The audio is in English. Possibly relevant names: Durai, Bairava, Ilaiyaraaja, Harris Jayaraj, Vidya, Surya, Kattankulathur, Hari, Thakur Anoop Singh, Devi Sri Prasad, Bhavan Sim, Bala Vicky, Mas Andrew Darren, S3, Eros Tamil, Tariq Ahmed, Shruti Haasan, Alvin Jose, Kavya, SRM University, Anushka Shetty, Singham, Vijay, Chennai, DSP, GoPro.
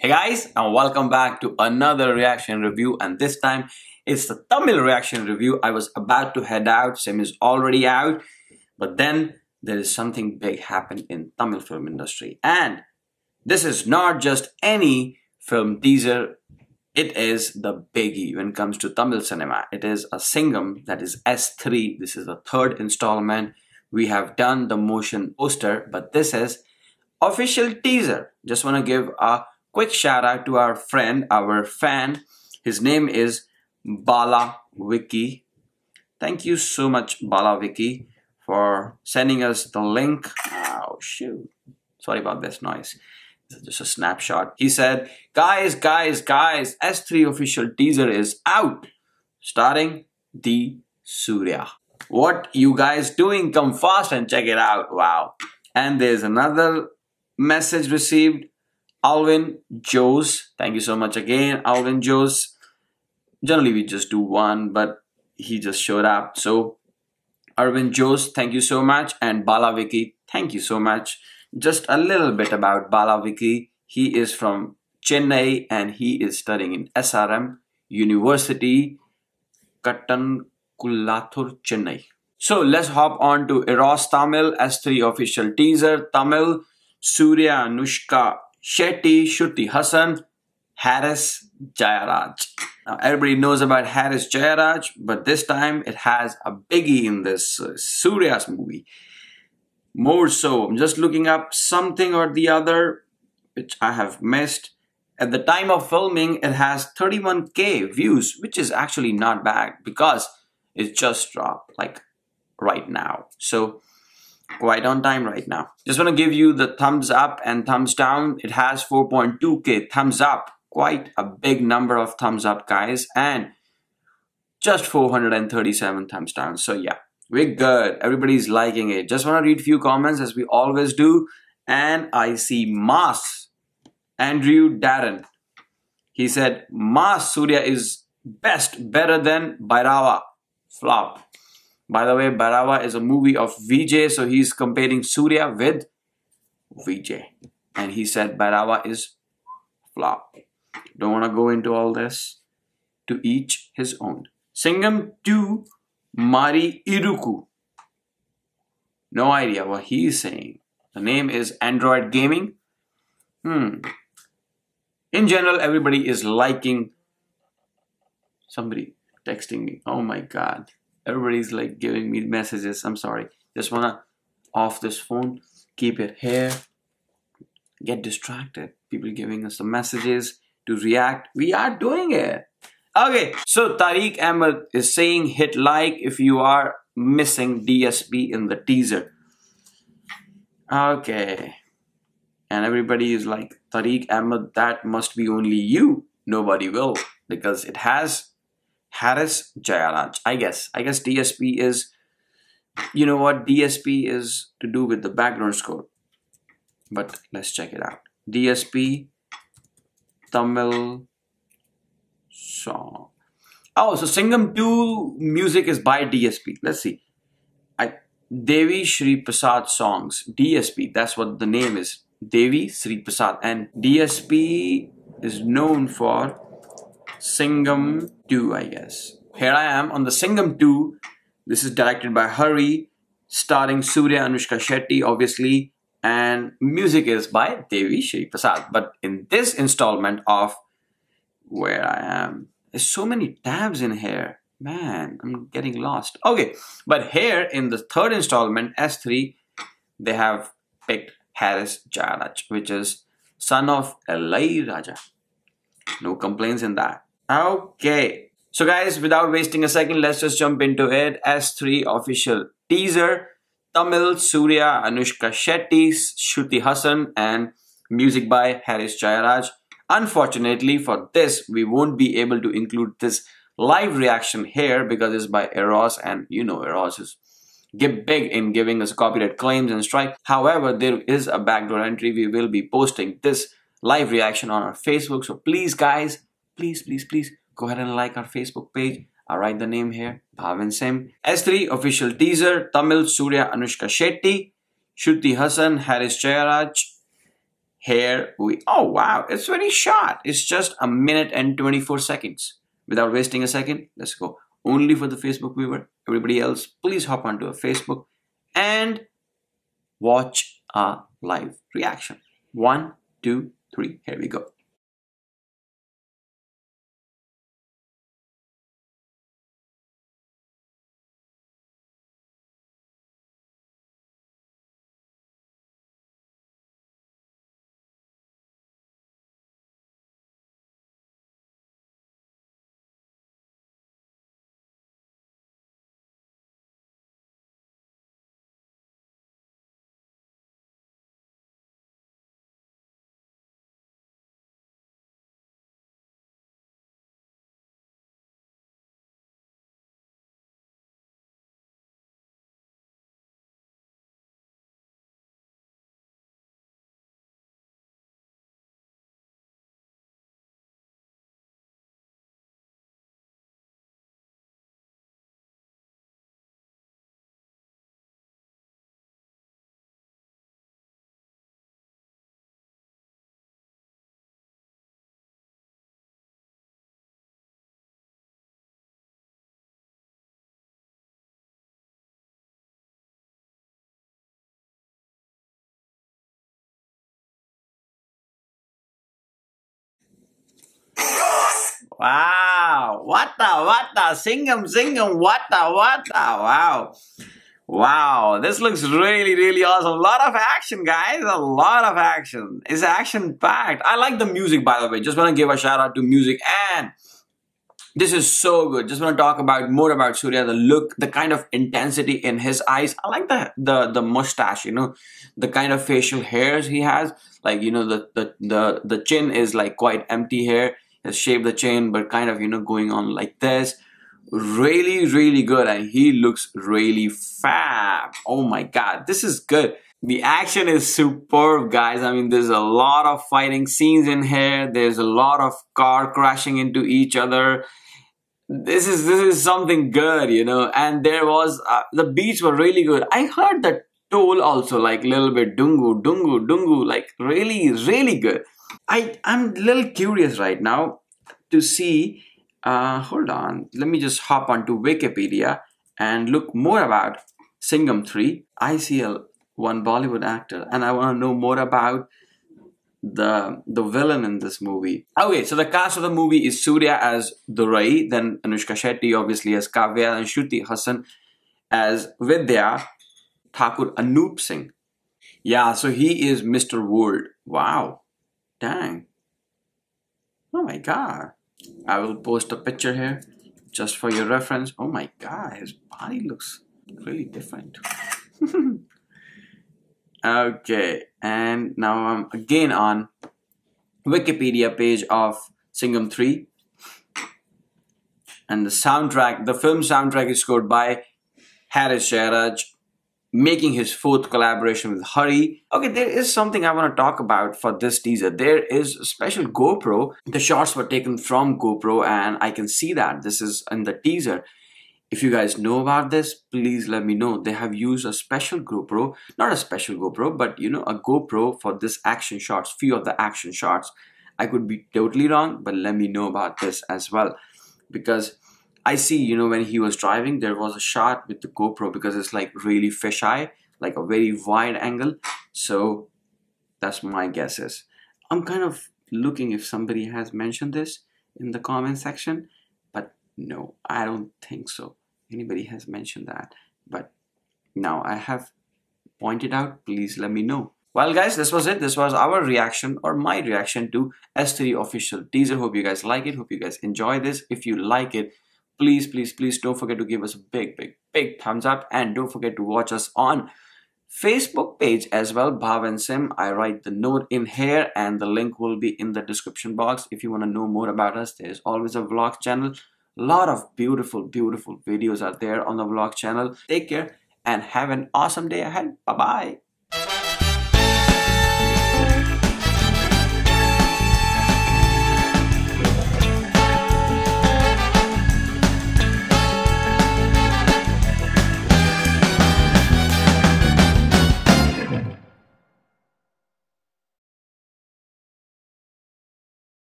Hey guys, and welcome back to another reaction review, and this time it's the Tamil reaction review. I was about to head out, Sim is already out, but then there is something big happened in Tamil film industry. And this is not just any film teaser, it is the biggie when it comes to Tamil cinema. It is a Singham, that is S3, this is the third installment. We have done the motion poster, but this is official teaser. Just want to give a quick shout out to our friend, our fan. His name is Bala Vicky. Thank you so much, Bala Vicky, for sending us the link. Oh shoot, sorry about this noise. This is just a snapshot. He said, guys, S3 official teaser is out, starring the Surya. What you guys doing? Come fast and check it out. Wow. And there's another message received. Alvin Jose, thank you so much again, Alvin Jose. Generally we just do one, but he just showed up. So Alvin Jose, thank you so much, and Bala Vicky, thank you so much. Just a little bit about Bala Vicky. He is from Chennai and he is studying in SRM University, Kattankulathur, Chennai. So let's hop on to Eros Tamil, S3 official teaser, Tamil, Surya, Anushka Shetty, Shruti Haasan, Harris Jayaraj. Now everybody knows about Harris Jayaraj, but this time it has a biggie in this Surya's movie. More so, I'm just looking up something or the other, which I have missed. At the time of filming, it has 31K views, which is actually not bad because it just dropped like right now. So quite on time right now. Just want to give you the thumbs up and thumbs down. It has 4.2K thumbs up, quite a big number of thumbs up, guys, and just 437 thumbs down. So yeah, we're good. Everybody's liking it. Just want to read few comments as we always do. And I see Mas Andrew Darren. He said, Mas Surya is best, better than Bairava. Flop. By the way, Bairava is a movie of Vijay, so he's comparing Surya with Vijay. And he said Bairava is flop. Don't want to go into all this. To each his own. Singham 2 Mari Iruku. No idea what he is saying. The name is Android Gaming. In general, everybody is liking. Somebody texting me. Oh my god. Everybody's like giving me messages. I'm sorry. Just wanna off this phone. Keep it here. Get distracted. People giving us the messages to react. We are doing it. Okay. So Tariq Ahmed is saying hit like if you are missing DSP in the teaser. Okay. And everybody is like, Tariq Ahmed, that must be only you. Nobody will, because it has Harris Jayaraj. I guess DSP is, you know what, DSP is to do with the background score. But let's check it out. DSP Tamil song. Oh, so Singham 2 music is by DSP. Let's see. Devi Sri Prasad songs. DSP, that's what the name is. Devi Sri Prasad. And DSP is known for Singham 2, I guess. Here I am on the Singham 2. This is directed by Hari, starring Surya, Anushka Shetty, obviously, and music is by Devi Sri Prasad. But in this installment of where I am, there's so many tabs in here. Man, I'm getting lost. Okay, but here in the third installment, S3, they have picked Harris Jayaraj, which is son of Ilaiyaraaja. No complaints in that. Okay, so guys, without wasting a second, let's just jump into it. S3 official teaser, Tamil, Surya, Anushka Shetty, Shruti Haasan, and music by Harris Jayaraj. Unfortunately for this, we won't be able to include this live reaction here because it's by Eros, and you know Eros is big in giving us copyright claims and strike. However, there is a backdoor entry. We will be posting this live reaction on our Facebook, so please guys, please go ahead and like our Facebook page. I'll write the name here, Bhavan Sim. S3 official teaser, Tamil, Surya, Anushka Shetty, Shruti Haasan, Harris Jayaraj, Here we, oh wow, it's very short. It's just a minute and 24 seconds. Without wasting a second, let's go. Only for the Facebook viewer. Everybody else, please hop onto a Facebook and watch a live reaction. 1, 2, 3, here we go. Wow, what the, Singham, what the, wow. Wow, this looks really, really awesome. A lot of action, guys, a lot of action. It's action-packed. I like the music, by the way. Just want to give a shout-out to music, and this is so good. Just want to talk about more about Surya, the look, the kind of intensity in his eyes. I like the mustache, you know, the kind of facial hairs he has. Like, you know, the chin is, like, quite empty here. Shape the chain, but kind of, you know, going on like this. Really, really good, and he looks really fab. Oh my god, this is good. The action is superb, guys. I mean, there's a lot of fighting scenes in here. There's a lot of car crashing into each other. This is something good, you know. And there was the beats were really good. I heard the toll also, like a little bit dungu dungu dungu, like really, really good. I'm a little curious right now to see, hold on, let me just hop onto Wikipedia and look more about Singham 3. I see one Bollywood actor, and I want to know more about the villain in this movie. Okay, so the cast of the movie is Surya as Durai, then Anushka Shetty obviously as Kavya, and Shruti Haasan as Vidya, Thakur Anoop Singh. Yeah, so he is Mr. World. Wow. Dang. Oh my god. I will post a picture here just for your reference. Oh my god, his body looks really different. Okay, and now I'm again on Wikipedia page of Singham 3. And the soundtrack, the film soundtrack is scored by Harris Jayaraj, making his fourth collaboration with Hari. Okay, there is something I want to talk about for this teaser. There is a special GoPro. The shots were taken from GoPro, and I can see that this is in the teaser. If you guys know about this, please let me know. They have used a special GoPro, not a special GoPro, but you know, a GoPro for this action shots, few of the action shots. I could be totally wrong, but let me know about this as well, because I see, you know, when he was driving, there was a shot with the GoPro because it's like really fisheye, like a very wide angle. So that's my guess is. I'm kind of looking if somebody has mentioned this in the comment section, but no, I don't think so. Anybody has mentioned that, but now I have pointed out, please let me know. Well guys, this was it. This was our reaction, or my reaction, to S3 official teaser. Hope you guys like it. Hope you guys enjoy this. If you like it, please, please, please don't forget to give us a big, big, big thumbs up, and don't forget to watch us on Facebook page as well, Bhavan Sim. I write the note in here, and the link will be in the description box. If you want to know more about us, there's always a vlog channel. A lot of beautiful, beautiful videos are there on the vlog channel. Take care and have an awesome day ahead. Bye-bye.